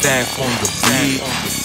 Staff on the beat.